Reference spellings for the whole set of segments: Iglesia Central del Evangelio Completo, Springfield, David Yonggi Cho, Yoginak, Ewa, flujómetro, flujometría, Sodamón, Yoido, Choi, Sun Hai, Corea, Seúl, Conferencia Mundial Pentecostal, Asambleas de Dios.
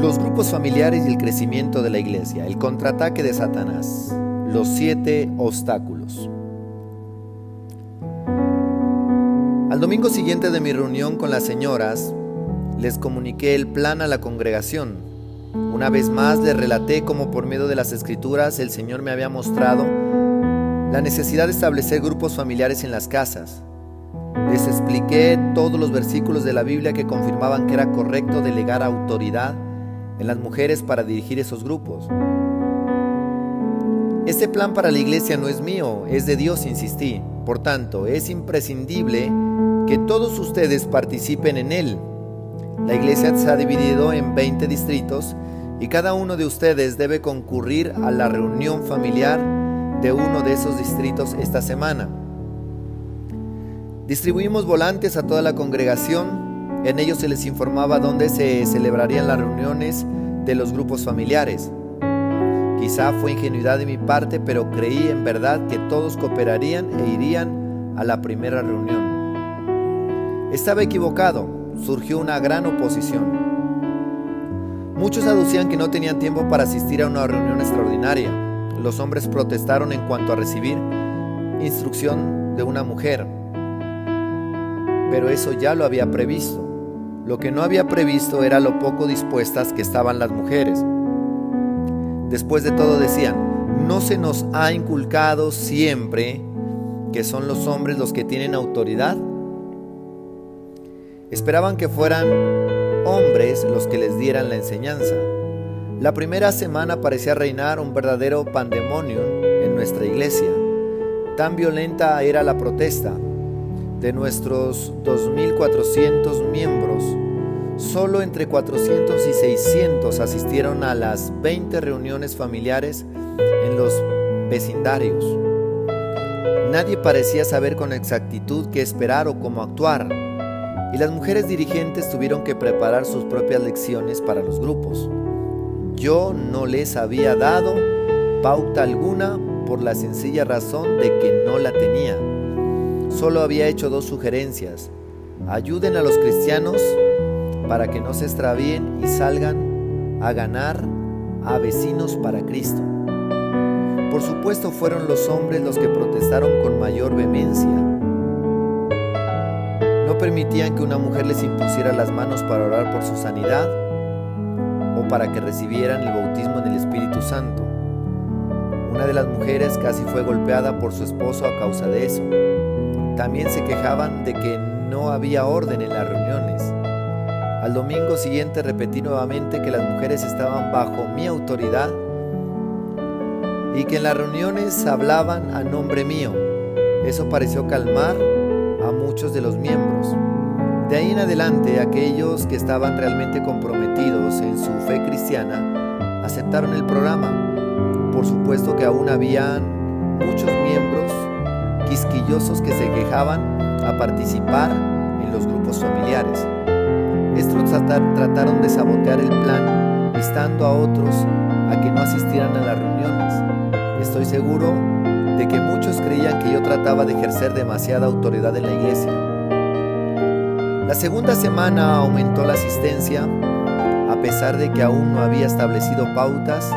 Los grupos familiares y el crecimiento de la iglesia. El contraataque de Satanás. Los 7 obstáculos. Al domingo siguiente de mi reunión con las señoras, les comuniqué el plan a la congregación. Una vez más les relaté cómo por medio de las Escrituras el Señor me había mostrado la necesidad de establecer grupos familiares en las casas. Les expliqué todos los versículos de la Biblia que confirmaban que era correcto delegar autoridad en las mujeres para dirigir esos grupos. Este plan para la iglesia no es mío, es de Dios, insistí. Por tanto, es imprescindible que todos ustedes participen en él. La iglesia se ha dividido en 20 distritos y cada uno de ustedes debe concurrir a la reunión familiar de uno de esos distritos esta semana. Distribuimos volantes a toda la congregación. En ellos se les informaba dónde se celebrarían las reuniones de los grupos familiares. Quizá fue ingenuidad de mi parte, pero creí en verdad que todos cooperarían e irían a la primera reunión. Estaba equivocado. Surgió una gran oposición. Muchos aducían que no tenían tiempo para asistir a una reunión extraordinaria. Los hombres protestaron en cuanto a recibir instrucción de una mujer. Pero eso ya lo había previsto. Lo que no había previsto era lo poco dispuestas que estaban las mujeres. Después de todo decían, no se nos ha inculcado siempre que son los hombres los que tienen autoridad. Esperaban que fueran hombres los que les dieran la enseñanza. La primera semana parecía reinar un verdadero pandemonium en nuestra iglesia. Tan violenta era la protesta. De nuestros 2.400 miembros, solo entre 400 y 600 asistieron a las 20 reuniones familiares en los vecindarios. Nadie parecía saber con exactitud qué esperar o cómo actuar, y las mujeres dirigentes tuvieron que preparar sus propias lecciones para los grupos. Yo no les había dado pauta alguna por la sencilla razón de que no la tenía. Solo había hecho 2 sugerencias. Ayuden a los cristianos para que no se extravíen y salgan a ganar a vecinos para Cristo. Por supuesto, fueron los hombres los que protestaron con mayor vehemencia. No permitían que una mujer les impusiera las manos para orar por su sanidad o para que recibieran el bautismo en el Espíritu Santo. Una de las mujeres casi fue golpeada por su esposo a causa de eso. También se quejaban de que no había orden en las reuniones. Al domingo siguiente repetí nuevamente que las mujeres estaban bajo mi autoridad y que en las reuniones hablaban a nombre mío. Eso pareció calmar a muchos de los miembros. De ahí en adelante, aquellos que estaban realmente comprometidos en su fe cristiana aceptaron el programa. Por supuesto que aún habían muchos miembros quisquillosos que se quejaban a participar en los grupos familiares. Estos trataron de sabotear el plan, instando a otros a que no asistieran a las reuniones. Estoy seguro de que muchos creían que yo trataba de ejercer demasiada autoridad en la iglesia. La segunda semana aumentó la asistencia, a pesar de que aún no había establecido pautas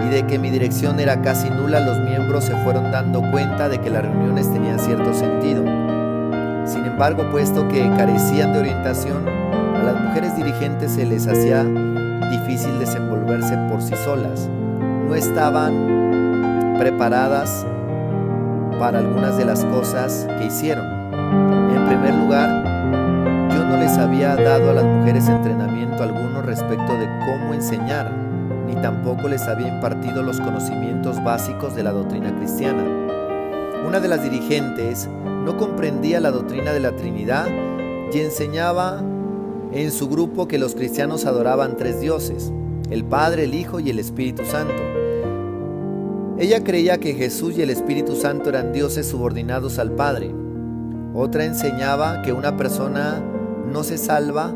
y de que mi dirección era casi nula. Los miembros se fueron dando cuenta de que las reuniones tenían cierto sentido. Sin embargo, puesto que carecían de orientación, a las mujeres dirigentes se les hacía difícil desenvolverse por sí solas. No estaban preparadas para algunas de las cosas que hicieron. En primer lugar, yo no les había dado a las mujeres entrenamiento alguno respecto de cómo enseñar, ni tampoco les había impartido los conocimientos básicos de la doctrina cristiana. Una de las dirigentes no comprendía la doctrina de la Trinidad y enseñaba en su grupo que los cristianos adoraban 3 dioses, el Padre, el Hijo y el Espíritu Santo. Ella creía que Jesús y el Espíritu Santo eran dioses subordinados al Padre. Otra enseñaba que una persona no se salva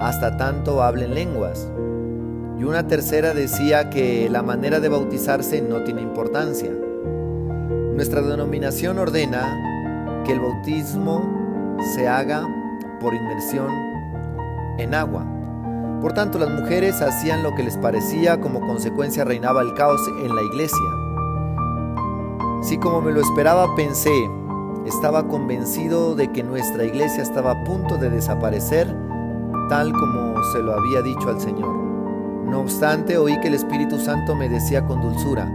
hasta tanto hable en lenguas. Y una tercera decía que la manera de bautizarse no tiene importancia. Nuestra denominación ordena que el bautismo se haga por inmersión en agua. Por tanto, las mujeres hacían lo que les parecía, como consecuencia reinaba el caos en la iglesia. Sí, como me lo esperaba, pensé, estaba convencido de que nuestra iglesia estaba a punto de desaparecer, tal como se lo había dicho al Señor. No obstante, oí que el Espíritu Santo me decía con dulzura,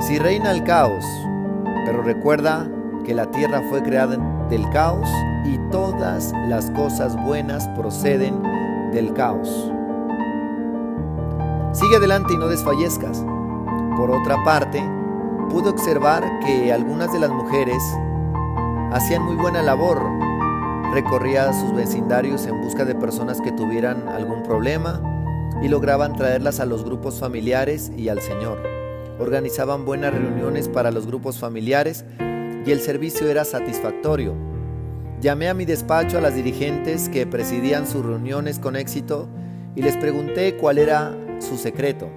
si reina el caos, pero recuerda que la tierra fue creada del caos y todas las cosas buenas proceden del caos. Sigue adelante y no desfallezcas. Por otra parte, pude observar que algunas de las mujeres hacían muy buena labor. Recorría sus vecindarios en busca de personas que tuvieran algún problema y lograban traerlas a los grupos familiares y al Señor. Organizaban buenas reuniones para los grupos familiares y el servicio era satisfactorio. Llamé a mi despacho a las dirigentes que presidían sus reuniones con éxito y les pregunté cuál era su secreto.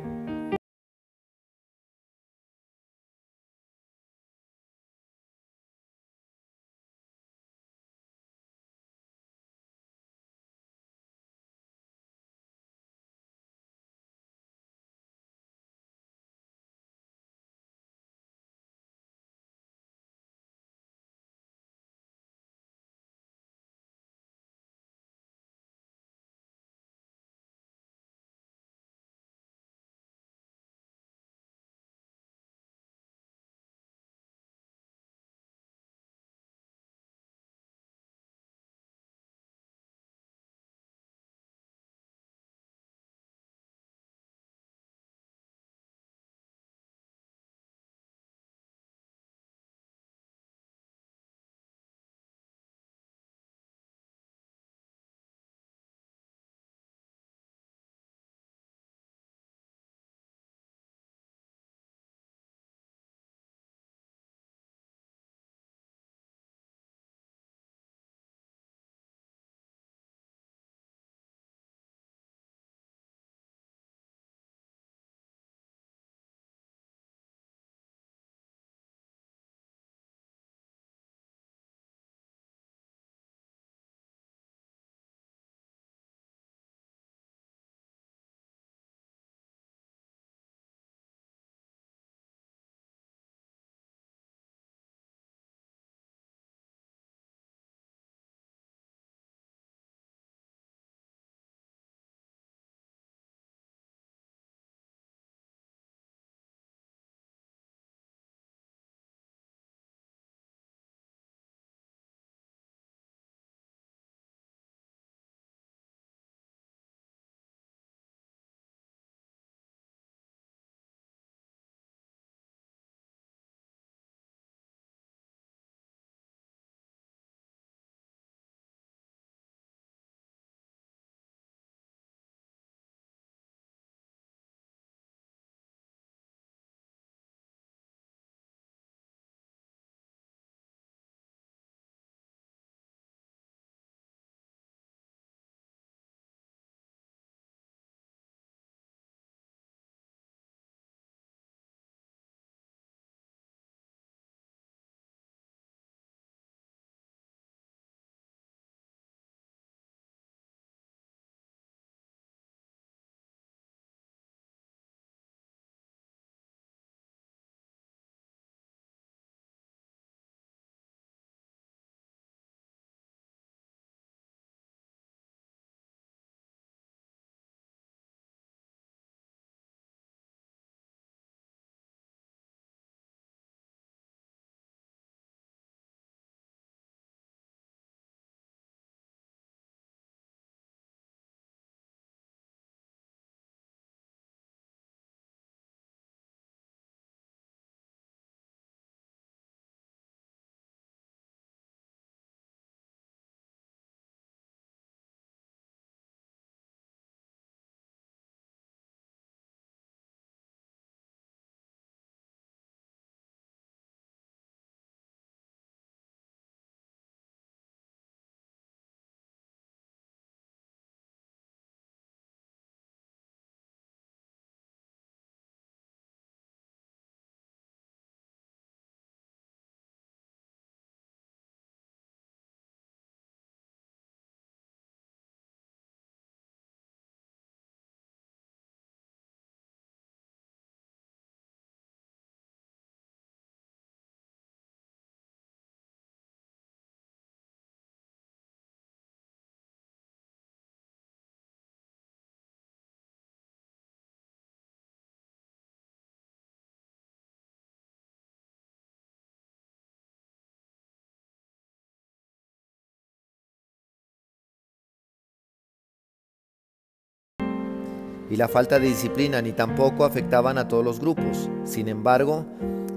y la falta de disciplina ni tampoco afectaban a todos los grupos. Sin embargo,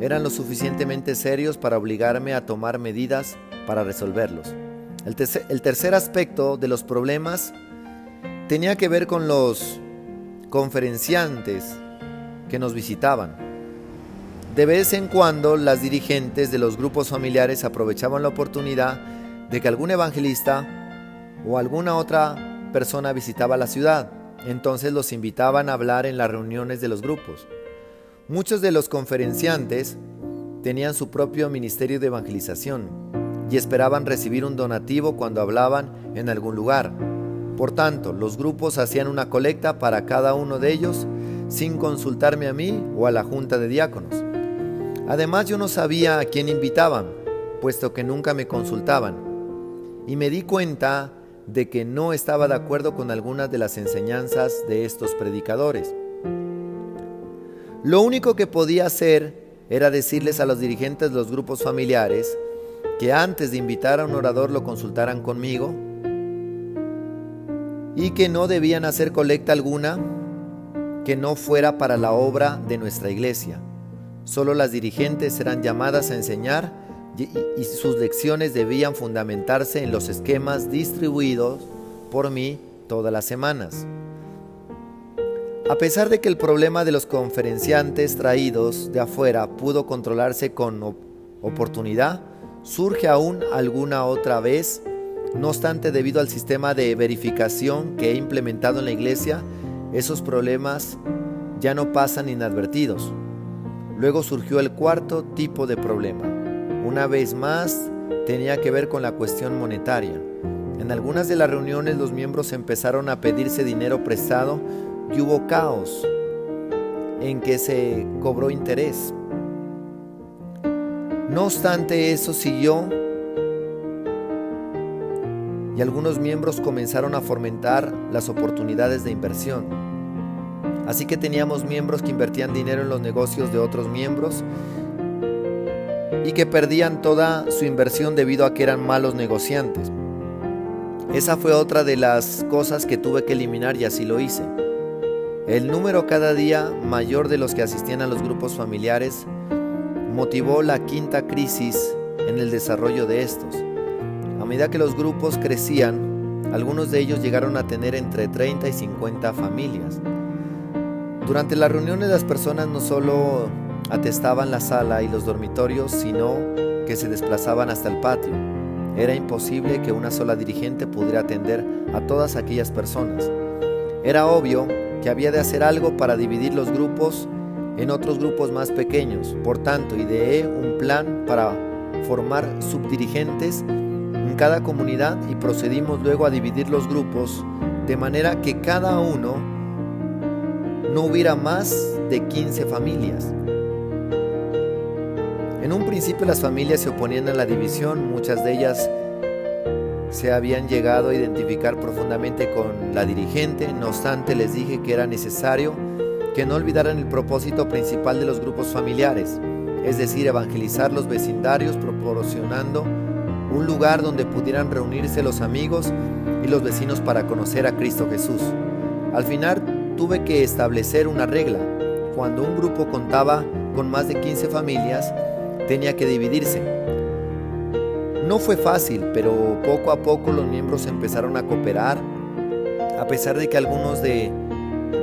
eran lo suficientemente serios para obligarme a tomar medidas para resolverlos. El tercer aspecto de los problemas tenía que ver con los conferenciantes que nos visitaban. De vez en cuando, las dirigentes de los grupos familiares aprovechaban la oportunidad de que algún evangelista o alguna otra persona visitaba la ciudad. Entonces los invitaban a hablar en las reuniones de los grupos. Muchos de los conferenciantes tenían su propio ministerio de evangelización y esperaban recibir un donativo cuando hablaban en algún lugar. Por tanto, los grupos hacían una colecta para cada uno de ellos sin consultarme a mí o a la junta de diáconos. Además, yo no sabía a quién invitaban, puesto que nunca me consultaban, y me di cuenta de que no estaba de acuerdo con algunas de las enseñanzas de estos predicadores. Lo único que podía hacer era decirles a los dirigentes de los grupos familiares que antes de invitar a un orador lo consultaran conmigo y que no debían hacer colecta alguna que no fuera para la obra de nuestra iglesia. Solo las dirigentes serán llamadas a enseñar y sus lecciones debían fundamentarse en los esquemas distribuidos por mí todas las semanas. A pesar de que el problema de los conferenciantes traídos de afuera pudo controlarse con oportunidad, surge aún alguna otra vez. No obstante, debido al sistema de verificación que he implementado en la iglesia, esos problemas ya no pasan inadvertidos. Luego surgió el cuarto tipo de problema. Una vez más, tenía que ver con la cuestión monetaria. En algunas de las reuniones los miembros empezaron a pedirse dinero prestado y hubo caos en que se cobró interés. No obstante, eso siguió y algunos miembros comenzaron a fomentar las oportunidades de inversión. Así que teníamos miembros que invertían dinero en los negocios de otros miembros y que perdían toda su inversión debido a que eran malos negociantes. Esa fue otra de las cosas que tuve que eliminar y así lo hice. El número cada día mayor de los que asistían a los grupos familiares motivó la quinta crisis en el desarrollo de estos. A medida que los grupos crecían, algunos de ellos llegaron a tener entre 30 y 50 familias. Durante las reuniones las personas no solo atestaban la sala y los dormitorios, sino que se desplazaban hasta el patio. Era imposible que una sola dirigente pudiera atender a todas aquellas personas. Era obvio que había de hacer algo para dividir los grupos en otros grupos más pequeños. Por tanto, ideé un plan para formar subdirigentes en cada comunidad y procedimos luego a dividir los grupos de manera que cada uno no hubiera más de 15 familias. En un principio las familias se oponían a la división, muchas de ellas se habían llegado a identificar profundamente con la dirigente. No obstante, les dije que era necesario que no olvidaran el propósito principal de los grupos familiares, es decir, evangelizar los vecindarios proporcionando un lugar donde pudieran reunirse los amigos y los vecinos para conocer a Cristo Jesús. Al final tuve que establecer una regla: cuando un grupo contaba con más de 15 familias, tenía que dividirse. No fue fácil, pero poco a poco los miembros empezaron a cooperar, a pesar de que algunos de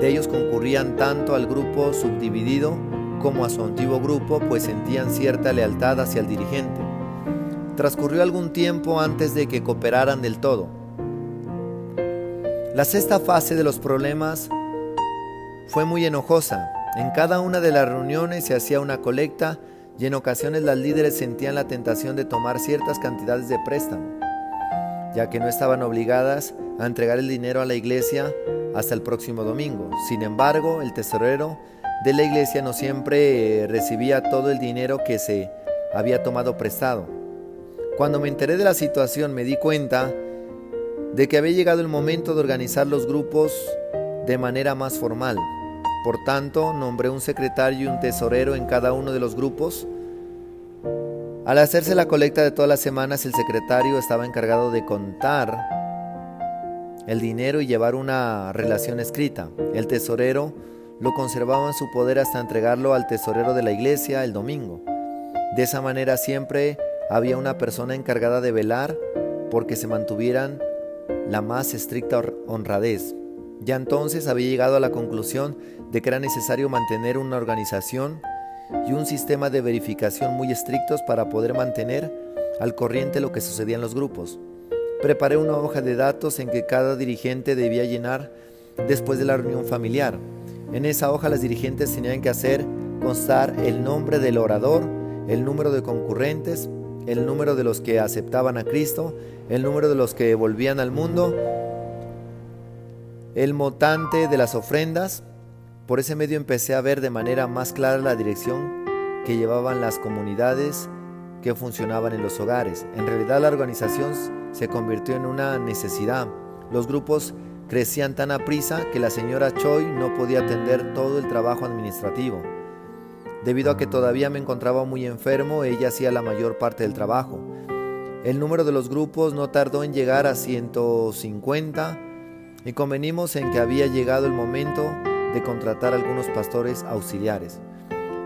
ellos concurrían tanto al grupo subdividido como a su antiguo grupo, pues sentían cierta lealtad hacia el dirigente. Transcurrió algún tiempo antes de que cooperaran del todo. La sexta fase de los problemas fue muy enojosa. En cada una de las reuniones se hacía una colecta y en ocasiones las líderes sentían la tentación de tomar ciertas cantidades de préstamo, ya que no estaban obligadas a entregar el dinero a la iglesia hasta el próximo domingo. Sin embargo, el tesorero de la iglesia no siempre recibía todo el dinero que se había tomado prestado. Cuando me enteré de la situación, me di cuenta de que había llegado el momento de organizar los grupos de manera más formal. Por tanto, nombré un secretario y un tesorero en cada uno de los grupos. Al hacerse la colecta de todas las semanas, el secretario estaba encargado de contar el dinero y llevar una relación escrita. El tesorero lo conservaba en su poder hasta entregarlo al tesorero de la iglesia el domingo. De esa manera siempre había una persona encargada de velar porque se mantuvieran la más estricta honradez. Ya entonces había llegado a la conclusión de que era necesario mantener una organización y un sistema de verificación muy estrictos para poder mantener al corriente lo que sucedía en los grupos. Preparé una hoja de datos en que cada dirigente debía llenar después de la reunión familiar. En esa hoja los dirigentes tenían que hacer constar el nombre del orador, el número de concurrentes, el número de los que aceptaban a Cristo, el número de los que volvían al mundo, el montante de las ofrendas. Por ese medio empecé a ver de manera más clara la dirección que llevaban las comunidades que funcionaban en los hogares. En realidad la organización se convirtió en una necesidad. Los grupos crecían tan aprisa que la señora Choi no podía atender todo el trabajo administrativo. Debido a que todavía me encontraba muy enfermo, ella hacía la mayor parte del trabajo. El número de los grupos no tardó en llegar a 150 y convenimos en que había llegado el momento de contratar algunos pastores auxiliares.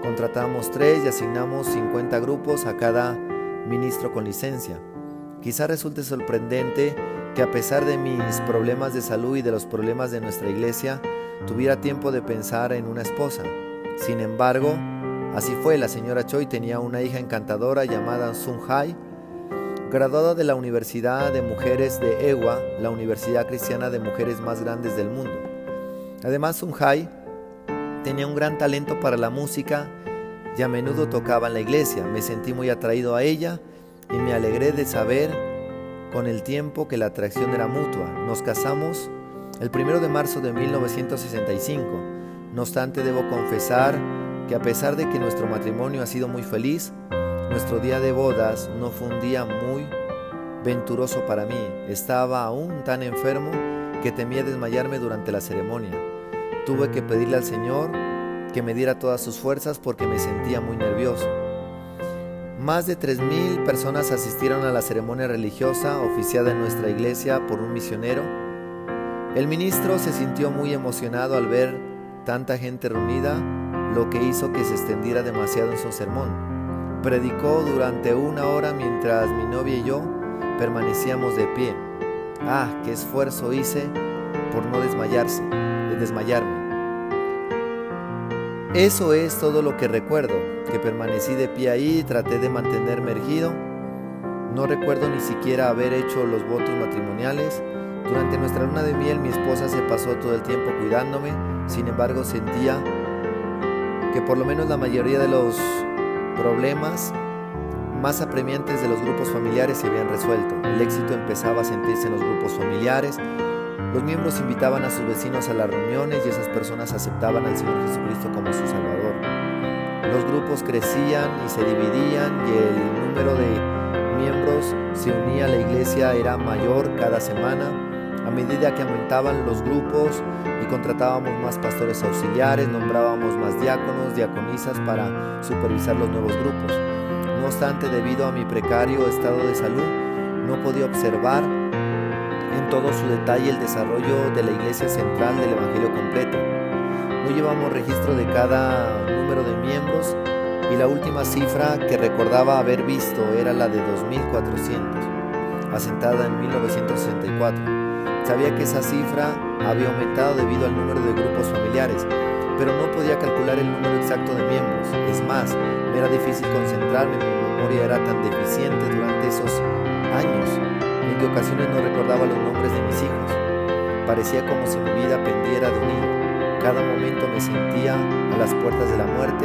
Contratamos 3 y asignamos 50 grupos a cada ministro con licencia. Quizá resulte sorprendente que a pesar de mis problemas de salud y de los problemas de nuestra iglesia, tuviera tiempo de pensar en una esposa. Sin embargo, así fue. La señora Choi tenía una hija encantadora llamada Sun Hai, graduada de la Universidad de Mujeres de Ewa, la universidad cristiana de mujeres más grande del mundo. Además, Sun Hai tenía un gran talento para la música y a menudo tocaba en la iglesia. Me sentí muy atraído a ella y me alegré de saber con el tiempo que la atracción era mutua. Nos casamos el 1 de marzo de 1965. No obstante, debo confesar que a pesar de que nuestro matrimonio ha sido muy feliz, nuestro día de bodas no fue un día muy venturoso para mí. Estaba aún tan enfermo que temía desmayarme durante la ceremonia. Tuve que pedirle al Señor que me diera todas sus fuerzas porque me sentía muy nervioso. Más de 3,000 personas asistieron a la ceremonia religiosa oficiada en nuestra iglesia por un misionero. El ministro se sintió muy emocionado al ver tanta gente reunida, lo que hizo que se extendiera demasiado en su sermón. Predicó durante 1 hora mientras mi novia y yo permanecíamos de pie. ¡Ah, qué esfuerzo hice por no desmayarme! Eso es todo lo que recuerdo, que permanecí de pie ahí y traté de mantenerme erguido. No recuerdo ni siquiera haber hecho los votos matrimoniales. Durante nuestra luna de miel mi esposa se pasó todo el tiempo cuidándome. Sin embargo, sentía que por lo menos la mayoría de los problemas más apremiantes de los grupos familiares se habían resuelto. El éxito empezaba a sentirse en los grupos familiares. Los miembros invitaban a sus vecinos a las reuniones y esas personas aceptaban al Señor Jesucristo como su Salvador. Los grupos crecían y se dividían y el número de miembros se unía a la iglesia era mayor cada semana. A medida que aumentaban los grupos y contratábamos más pastores auxiliares, nombrábamos más diáconos, diaconisas para supervisar los nuevos grupos. No obstante, debido a mi precario estado de salud, no podía observar en todo su detalle el desarrollo de la Iglesia Central del Evangelio Completo. No llevamos registro de cada número de miembros y la última cifra que recordaba haber visto era la de 2,400, asentada en 1964. Sabía que esa cifra había aumentado debido al número de grupos familiares, pero no podía calcular el número exacto de miembros. Es más, me era difícil concentrarme, mi memoria era tan deficiente durante esos años. En qué ocasiones no recordaba los nombres de mis hijos. Parecía como si mi vida pendiera de un hilo. Cada momento me sentía a las puertas de la muerte.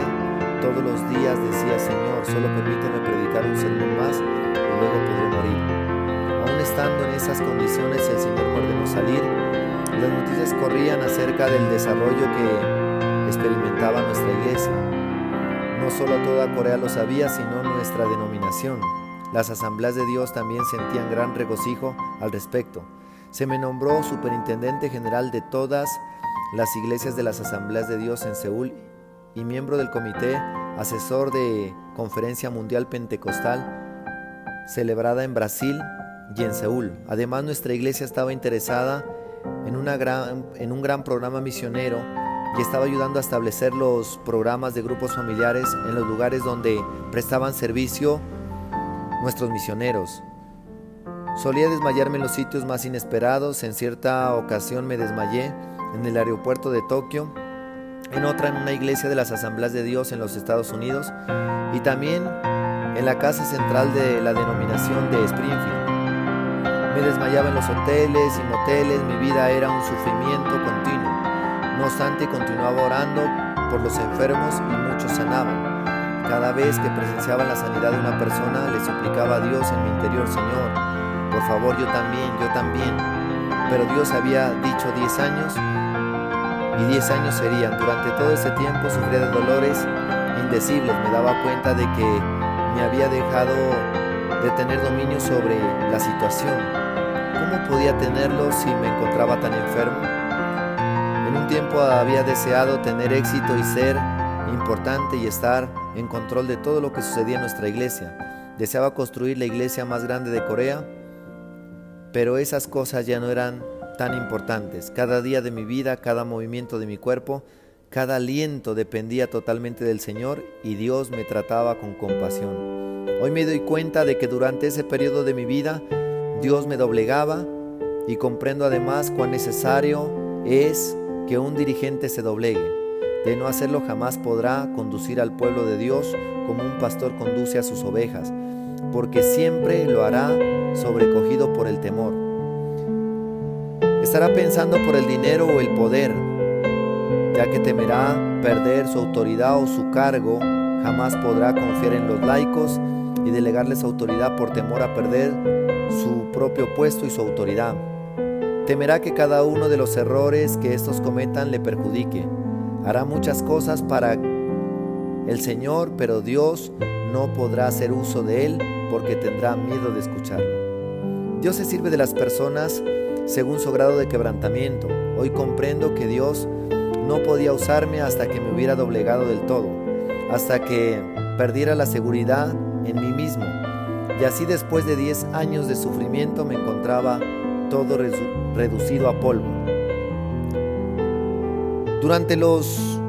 Todos los días decía: Señor, solo permíteme predicar un sermón más y luego podré morir. Aún estando en esas condiciones, el Señor me ordenó salir. Las noticias corrían acerca del desarrollo que experimentaba nuestra iglesia. No solo toda Corea lo sabía, sino nuestra denominación. Las Asambleas de Dios también sentían gran regocijo al respecto. Se me nombró superintendente general de todas las iglesias de las Asambleas de Dios en Seúl y miembro del comité asesor de Conferencia Mundial Pentecostal celebrada en Brasil y en Seúl. Además, nuestra iglesia estaba interesada en un gran programa misionero y estaba ayudando a establecer los programas de grupos familiares en los lugares donde prestaban servicio nuestros misioneros. Solía desmayarme en los sitios más inesperados. En cierta ocasión me desmayé en el aeropuerto de Tokio, en otra en una iglesia de las Asambleas de Dios en los Estados Unidos y también en la casa central de la denominación de Springfield. Me desmayaba en los hoteles y moteles. Mi vida era un sufrimiento continuo. No obstante, continuaba orando por los enfermos y muchos sanaban. Cada vez que presenciaba la sanidad de una persona, le suplicaba a Dios en mi interior: Señor, por favor, yo también, yo también. Pero Dios había dicho 10 años y 10 años serían. Durante todo ese tiempo sufría de dolores indecibles. Me daba cuenta de que me había dejado de tener dominio sobre la situación. ¿Cómo podía tenerlo si me encontraba tan enfermo? En un tiempo había deseado tener éxito y ser importante y estar en control de todo lo que sucedía en nuestra iglesia. Deseaba construir la iglesia más grande de Corea, pero esas cosas ya no eran tan importantes. Cada día de mi vida, cada movimiento de mi cuerpo, cada aliento dependía totalmente del Señor y Dios me trataba con compasión. Hoy me doy cuenta de que durante ese periodo de mi vida Dios me doblegaba y comprendo además cuán necesario es que un dirigente se doblegue. De no hacerlo jamás podrá conducir al pueblo de Dios como un pastor conduce a sus ovejas, porque siempre lo hará sobrecogido por el temor. Estará pensando por el dinero o el poder, ya que temerá perder su autoridad o su cargo. Jamás podrá confiar en los laicos y delegarles autoridad por temor a perder su propio puesto y su autoridad. Temerá que cada uno de los errores que estos cometan le perjudique. Hará muchas cosas para el Señor, pero Dios no podrá hacer uso de él porque tendrá miedo de escucharlo. Dios se sirve de las personas según su grado de quebrantamiento. Hoy comprendo que Dios no podía usarme hasta que me hubiera doblegado del todo, hasta que perdiera la seguridad en mí mismo. Y así, después de 10 años de sufrimiento, me encontraba todo reducido a polvo. Durante los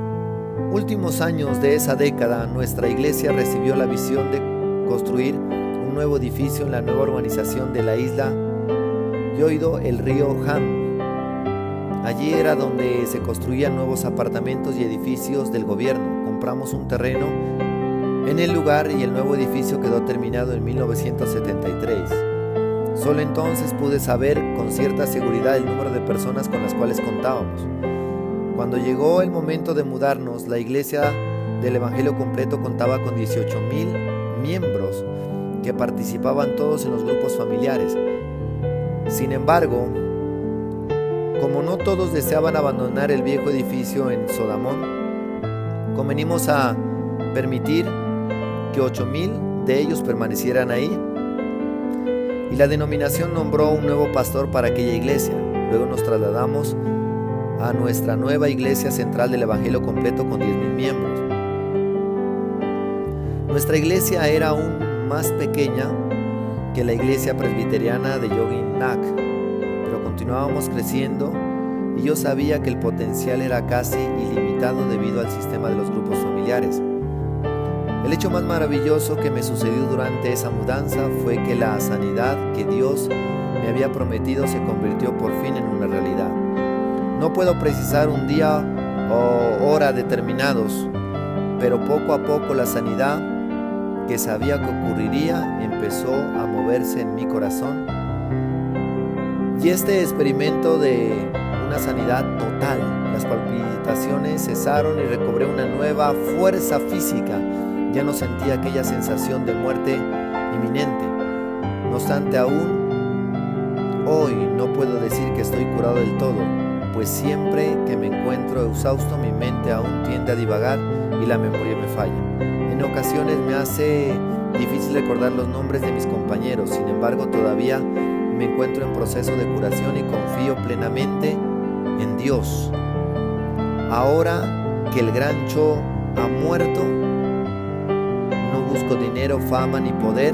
últimos años de esa década, nuestra iglesia recibió la visión de construir un nuevo edificio en la nueva urbanización de la isla Yoido, el río Han. Allí era donde se construían nuevos apartamentos y edificios del gobierno. Compramos un terreno en el lugar y el nuevo edificio quedó terminado en 1973. Solo entonces pude saber con cierta seguridad el número de personas con las cuales contábamos. Cuando llegó el momento de mudarnos, la Iglesia del Evangelio Completo contaba con 18,000 miembros que participaban todos en los grupos familiares. Sin embargo, como no todos deseaban abandonar el viejo edificio en Sodamón, convenimos a permitir que 8,000 de ellos permanecieran ahí, y la denominación nombró un nuevo pastor para aquella iglesia. Luego nos trasladamos a nuestra nueva Iglesia Central del Evangelio Completo con 10,000 miembros. Nuestra iglesia era aún más pequeña que la iglesia presbiteriana de Yoginak, pero continuábamos creciendo y yo sabía que el potencial era casi ilimitado debido al sistema de los grupos familiares. El hecho más maravilloso que me sucedió durante esa mudanza fue que la sanidad que Dios me había prometido se convirtió por fin en una realidad. No puedo precisar un día o hora determinados, pero poco a poco la sanidad que sabía que ocurriría empezó a moverse en mi corazón. Y este experimento de una sanidad total, las palpitaciones cesaron y recobré una nueva fuerza física. Ya no sentía aquella sensación de muerte inminente. No obstante, aún hoy no puedo decir que estoy curado del todo, pues siempre que me encuentro exhausto, mi mente aún tiende a divagar y la memoria me falla. En ocasiones me hace difícil recordar los nombres de mis compañeros. Sin embargo, todavía me encuentro en proceso de curación y confío plenamente en Dios. Ahora que el gran Cho ha muerto, no busco dinero, fama ni poder,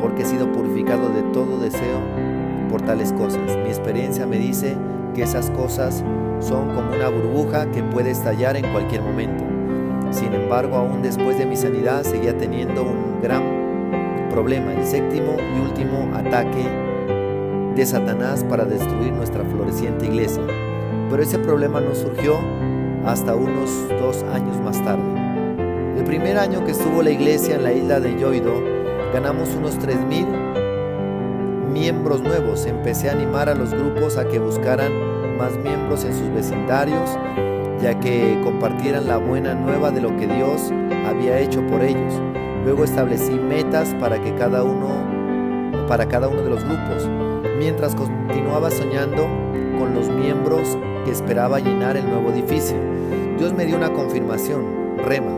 porque he sido purificado de todo deseo por tales cosas. Mi experiencia me dice que esas cosas son como una burbuja que puede estallar en cualquier momento. Sin embargo, aún después de mi sanidad seguía teniendo un gran problema, el séptimo y último ataque de Satanás para destruir nuestra floreciente iglesia. Pero ese problema no surgió hasta unos 2 años más tarde. El primer año que estuvo la iglesia en la isla de Yoido, ganamos unos 3,000 miembros nuevos. Empecé a animar a los grupos a que buscaran más miembros en sus vecindarios, ya que compartieran la buena nueva de lo que Dios había hecho por ellos. Luego establecí metas para cada uno de los grupos, mientras continuaba soñando con los miembros que esperaba llenar el nuevo edificio. Dios me dio una confirmación, rema.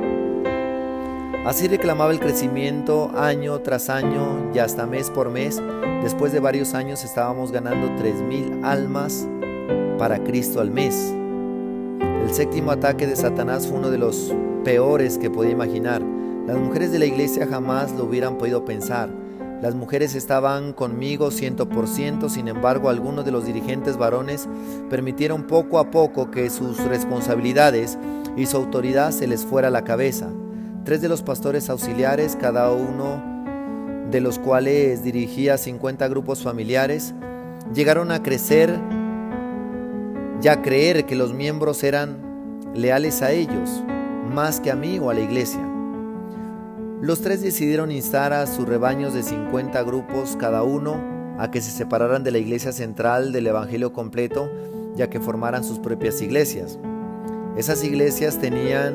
Así reclamaba el crecimiento año tras año y hasta mes por mes. Después de varios años estábamos ganando 3,000 almas para Cristo al mes. El séptimo ataque de Satanás fue uno de los peores que podía imaginar. Las mujeres de la iglesia jamás lo hubieran podido pensar. Las mujeres estaban conmigo 100%, sin embargo, algunos de los dirigentes varones permitieron poco a poco que sus responsabilidades y su autoridad se les fuera a la cabeza. 3 de los pastores auxiliares, cada uno de los cuales dirigía 50 grupos familiares, llegaron a crecer y a creer que los miembros eran leales a ellos, más que a mí o a la iglesia. Los 3 decidieron instar a sus rebaños de 50 grupos cada uno a que se separaran de la Iglesia Central del Evangelio Completo, ya que formaran sus propias iglesias. Esas iglesias tenían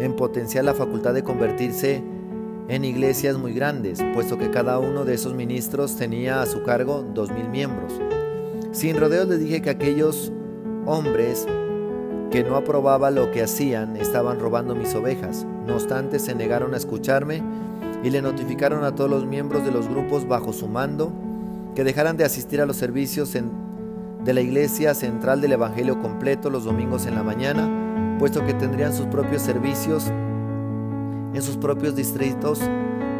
en potencial la facultad de convertirse en iglesias muy grandes, puesto que cada uno de esos ministros tenía a su cargo 2,000 miembros. Sin rodeos les dije que aquellos hombres que no aprobaba lo que hacían estaban robando mis ovejas. No obstante, se negaron a escucharme y le notificaron a todos los miembros de los grupos bajo su mando que dejaran de asistir a los servicios de la Iglesia Central del Evangelio Completo los domingos en la mañana, puesto que tendrían sus propios servicios en sus propios distritos.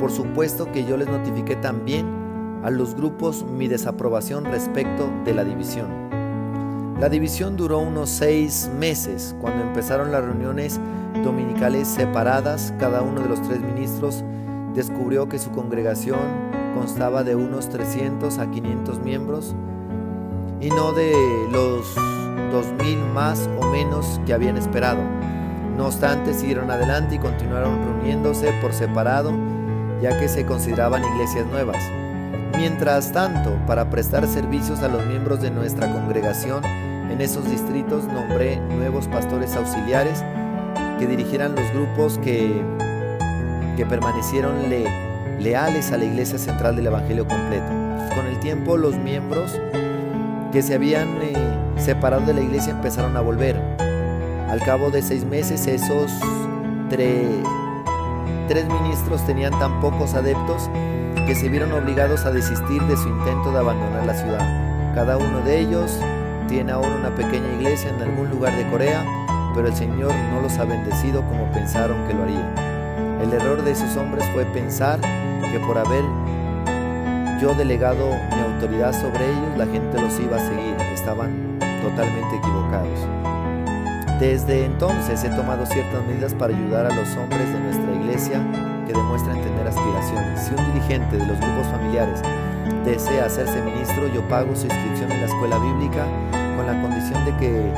Por supuesto que yo les notifiqué también a los grupos mi desaprobación respecto de la división. La división duró unos 6 meses, cuando empezaron las reuniones dominicales separadas. Cada uno de los 3 ministros descubrió que su congregación constaba de unos 300 a 500 miembros y no de los 2,000 más o menos que habían esperado. No obstante, siguieron adelante y continuaron reuniéndose por separado, ya que se consideraban iglesias nuevas. Mientras tanto, para prestar servicios a los miembros de nuestra congregación en esos distritos, nombré nuevos pastores auxiliares que dirigieran los grupos que permanecieron leales a la Iglesia Central del Evangelio Completo. Con el tiempo, los miembros que se habían separado de la iglesia empezaron a volver. Al cabo de 6 meses, esos 3 ministros tenían tan pocos adeptos que se vieron obligados a desistir de su intento de abandonar la ciudad. Cada uno de ellos tiene ahora una pequeña iglesia en algún lugar de Corea, pero el Señor no los ha bendecido como pensaron que lo haría. El error de esos hombres fue pensar que por haber yo delegado mi autoridad sobre ellos, la gente los iba a seguir. Estaban totalmente equivocados. Desde entonces he tomado ciertas medidas para ayudar a los hombres de nuestra iglesia que demuestran tener aspiraciones. Si un dirigente de los grupos familiares desea hacerse ministro, yo pago su inscripción en la escuela bíblica con la condición de que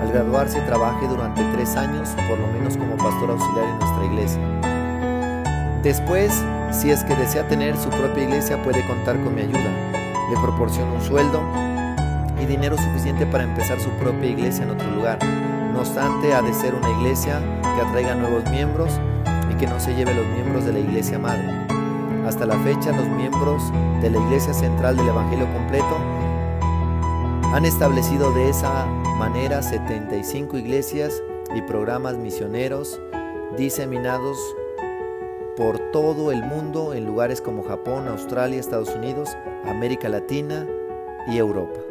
al graduarse trabaje durante 3 años, por lo menos como pastor auxiliar en nuestra iglesia. Después, si es que desea tener su propia iglesia, puede contar con mi ayuda. Le proporciono un sueldo y dinero suficiente para empezar su propia iglesia en otro lugar. No obstante, ha de ser una iglesia que atraiga nuevos miembros y que no se lleve los miembros de la iglesia madre. Hasta la fecha, los miembros de la Iglesia Central del Evangelio Completo han establecido de esa manera 75 iglesias y programas misioneros diseminados por todo el mundo en lugares como Japón, Australia, Estados Unidos, América Latina y Europa.